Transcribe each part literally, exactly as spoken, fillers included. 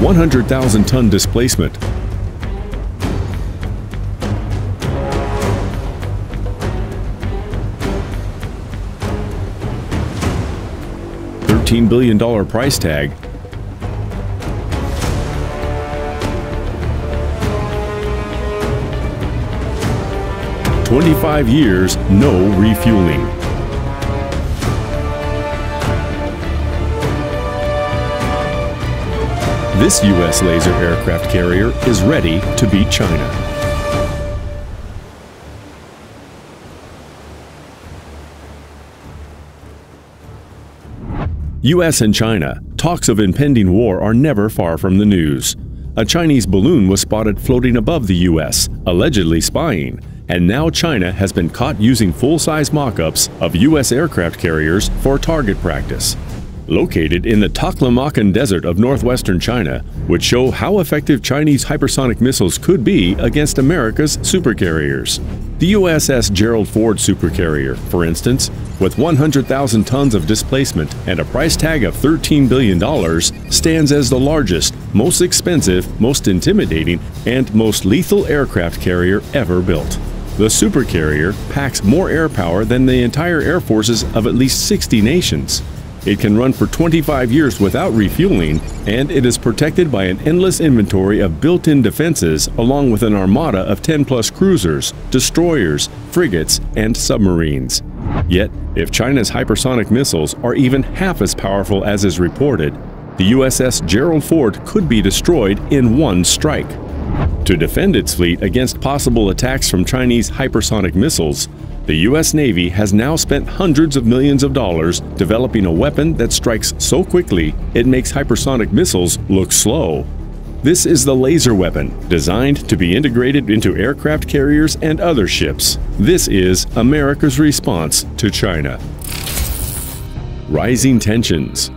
one hundred thousand ton displacement. thirteen billion dollar price tag. twenty-five years, no refueling. This U S laser aircraft carrier is ready to beat China. U S and China, talks of impending war are never far from the news. A Chinese balloon was spotted floating above the U S, allegedly spying. And now China has been caught using full-size mock-ups of U S aircraft carriers for target practice. Located in the Taklamakan Desert of northwestern China would show how effective Chinese hypersonic missiles could be against America's supercarriers. The U S S Gerald Ford supercarrier, for instance, with one hundred thousand tons of displacement and a price tag of thirteen billion dollars, stands as the largest, most expensive, most intimidating, and most lethal aircraft carrier ever built. The supercarrier packs more airpower than the entire air forces of at least sixty nations. It can run for twenty-five years without refueling, and it is protected by an endless inventory of built-in defenses along with an armada of ten plus cruisers, destroyers, frigates, and submarines. Yet, if China's hypersonic missiles are even half as powerful as is reported, the U S S Gerald Ford could be destroyed in one strike. To defend its fleet against possible attacks from Chinese hypersonic missiles, the U S Navy has now spent hundreds of millions of dollars developing a weapon that strikes so quickly it makes hypersonic missiles look slow. This is the laser weapon, designed to be integrated into aircraft carriers and other ships. This is America's response to China. Rising tensions.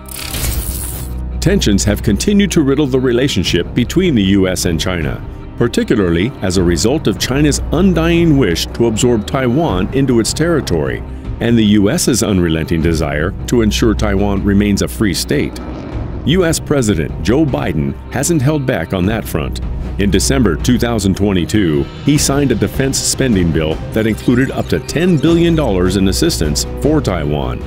Tensions have continued to riddle the relationship between the U S and China, particularly as a result of China's undying wish to absorb Taiwan into its territory and the U S's unrelenting desire to ensure Taiwan remains a free state. U S President Joe Biden hasn't held back on that front. In December two thousand twenty-two, he signed a defense spending bill that included up to ten billion dollars in assistance for Taiwan.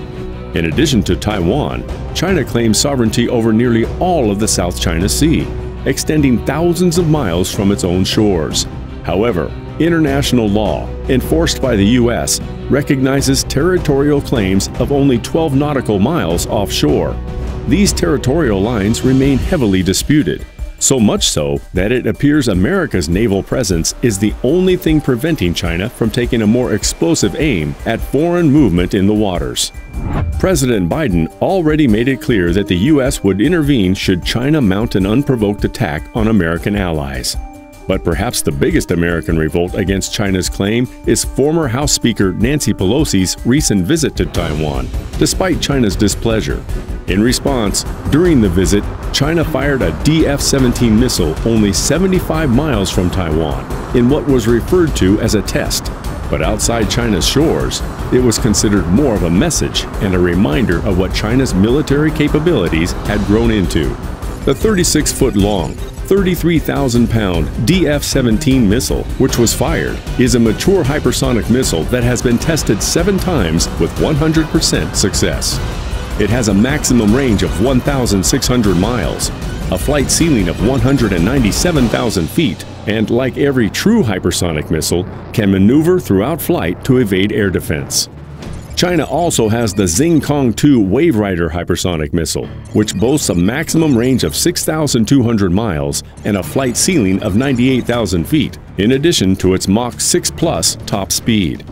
In addition to Taiwan, China claims sovereignty over nearly all of the South China Sea, extending thousands of miles from its own shores. However, international law, enforced by the U S, recognizes territorial claims of only twelve nautical miles offshore. These territorial lines remain heavily disputed, so much so that it appears America's naval presence is the only thing preventing China from taking a more explosive aim at foreign movement in the waters. President Biden already made it clear that the U S would intervene should China mount an unprovoked attack on American allies. But perhaps the biggest American revolt against China's claim is former House Speaker Nancy Pelosi's recent visit to Taiwan, despite China's displeasure. In response, during the visit, China fired a D F seventeen missile only seventy-five miles from Taiwan in what was referred to as a test. But outside China's shores, it was considered more of a message and a reminder of what China's military capabilities had grown into. The thirty-six foot long, thirty-three thousand pound D F seventeen missile, which was fired, is a mature hypersonic missile that has been tested seven times with one hundred percent success. It has a maximum range of one thousand six hundred miles, a flight ceiling of one hundred ninety-seven thousand feet, and like every true hypersonic missile, can maneuver throughout flight to evade air defense. China also has the Xing Kong two Waverider hypersonic missile, which boasts a maximum range of six thousand two hundred miles and a flight ceiling of ninety-eight thousand feet, in addition to its Mach six plus top speed.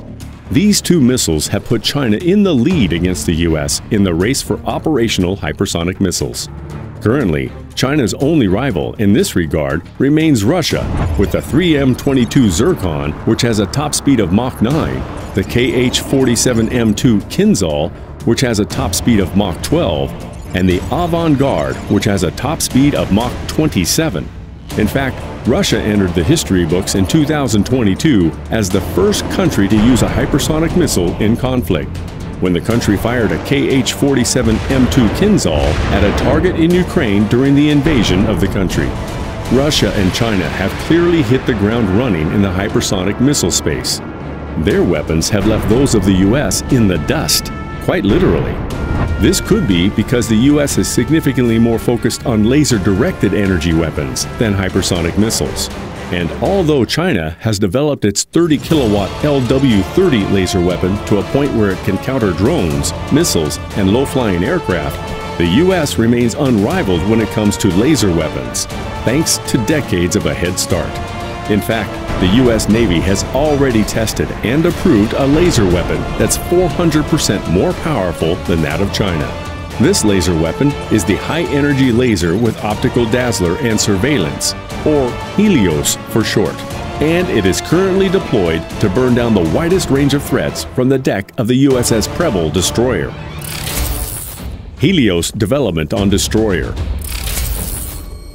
These two missiles have put China in the lead against the U S in the race for operational hypersonic missiles. Currently, China's only rival in this regard remains Russia, with the three M twenty-two Zircon, which has a top speed of Mach nine, the K H forty-seven M two Kinzhal, which has a top speed of Mach twelve, and the Avangard, which has a top speed of Mach twenty-seven. In fact, Russia entered the history books in two thousand twenty-two as the first country to use a hypersonic missile in conflict. when the country fired a K H forty-seven M two Kinzhal at a target in Ukraine during the invasion of the country. Russia and China have clearly hit the ground running in the hypersonic missile space. Their weapons have left those of the U S in the dust, quite literally. This could be because the U S is significantly more focused on laser-directed energy weapons than hypersonic missiles. And although China has developed its thirty kilowatt L W thirty laser weapon to a point where it can counter drones, missiles, and low-flying aircraft, the U S remains unrivaled when it comes to laser weapons, thanks to decades of a head start. In fact, the U S Navy has already tested and approved a laser weapon that's four hundred percent more powerful than that of China. This laser weapon is the high-energy laser with optical dazzler and surveillance, or HELIOS for short, and it is currently deployed to burn down the widest range of threats from the deck of the U S S Preble destroyer. HELIOS development on destroyer.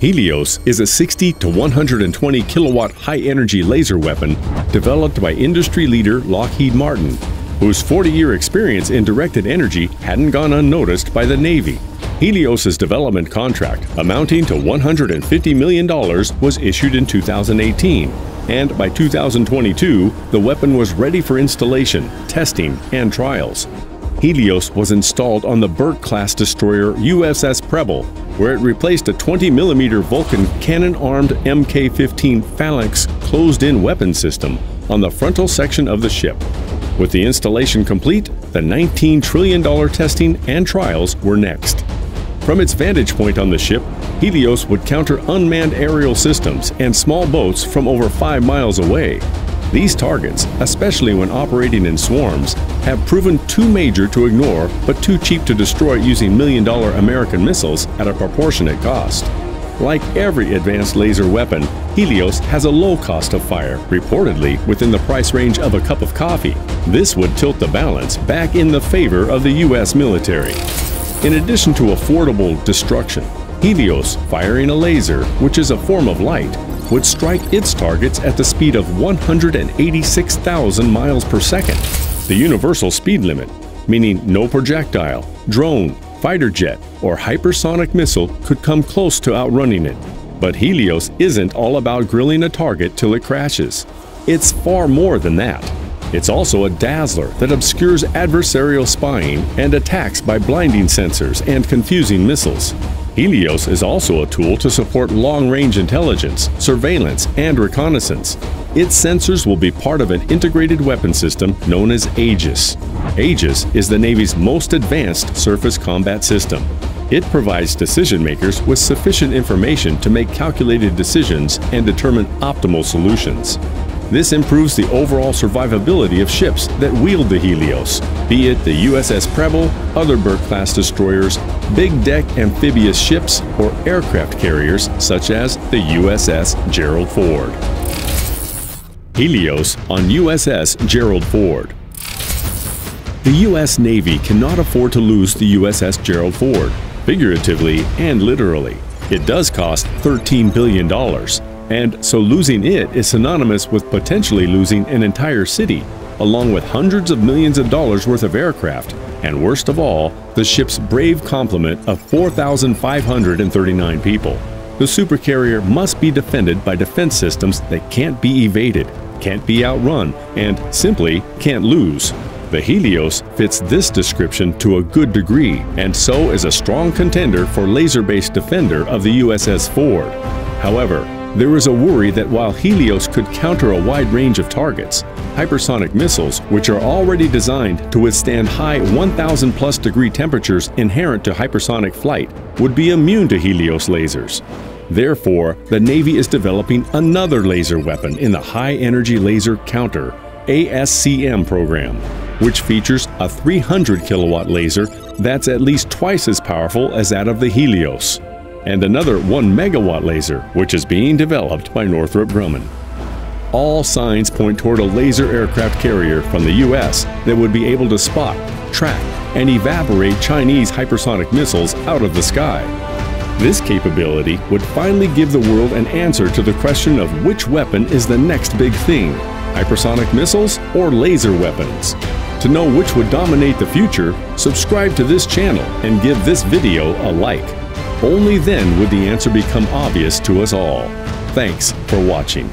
HELIOS is a sixty to one hundred twenty kilowatt high-energy laser weapon developed by industry leader Lockheed Martin, whose forty year experience in directed energy hadn't gone unnoticed by the Navy. HELIOS's development contract, amounting to one hundred fifty million dollars, was issued in two thousand eighteen, and by two thousand twenty-two, the weapon was ready for installation, testing, and trials. HELIOS was installed on the Burke-class destroyer U S S Preble, where it replaced a twenty millimeter Vulcan cannon-armed M K fifteen Phalanx closed-in weapon system on the frontal section of the ship. With the installation complete, the nineteen trillion dollar testing and trials were next. From its vantage point on the ship, HELIOS would counter unmanned aerial systems and small boats from over five miles away. These targets, especially when operating in swarms, have proven too major to ignore but too cheap to destroy using million dollar American missiles at a proportionate cost. Like every advanced laser weapon, HELIOS has a low cost of fire, reportedly within the price range of a cup of coffee. This would tilt the balance back in the favor of the U S military. In addition to affordable destruction, HELIOS, firing a laser, which is a form of light, would strike its targets at the speed of one hundred eighty-six thousand miles per second, the universal speed limit, meaning no projectile, drone, fighter jet, or hypersonic missile could come close to outrunning it. But HELIOS isn't all about grilling a target till it crashes. It's far more than that. It's also a dazzler that obscures adversarial spying and attacks by blinding sensors and confusing missiles. HELIOS is also a tool to support long-range intelligence, surveillance, and reconnaissance. Its sensors will be part of an integrated weapon system known as AEGIS. AEGIS is the Navy's most advanced surface combat system. It provides decision-makers with sufficient information to make calculated decisions and determine optimal solutions. This improves the overall survivability of ships that wield the HELIOS, be it the U S S Preble, other Burke-class destroyers, big-deck amphibious ships, or aircraft carriers such as the U S S Gerald Ford. HELIOS on U S S Gerald Ford. The U S Navy cannot afford to lose the U S S Gerald Ford, figuratively and literally. It does cost thirteen billion dollars. And so losing it is synonymous with potentially losing an entire city, along with hundreds of millions of dollars worth of aircraft, and worst of all, the ship's brave complement of four thousand five hundred thirty-nine people. The supercarrier must be defended by defense systems that can't be evaded, can't be outrun, and simply can't lose. The HELIOS fits this description to a good degree, and so is a strong contender for laser-based defender of the U S S Ford. However, there is a worry that while HELIOS could counter a wide range of targets, hypersonic missiles, which are already designed to withstand high one thousand plus degree temperatures inherent to hypersonic flight, would be immune to HELIOS lasers. Therefore, the Navy is developing another laser weapon in the High Energy Laser Counter A S C M program, which features a three hundred kilowatt laser that's at least twice as powerful as that of the HELIOS, and another one megawatt laser, which is being developed by Northrop Grumman. All signs point toward a laser aircraft carrier from the U S that would be able to spot, track, and evaporate Chinese hypersonic missiles out of the sky. This capability would finally give the world an answer to the question of which weapon is the next big thing, hypersonic missiles or laser weapons. To know which would dominate the future, subscribe to this channel and give this video a like. Only then would the answer become obvious to us all. Thanks for watching.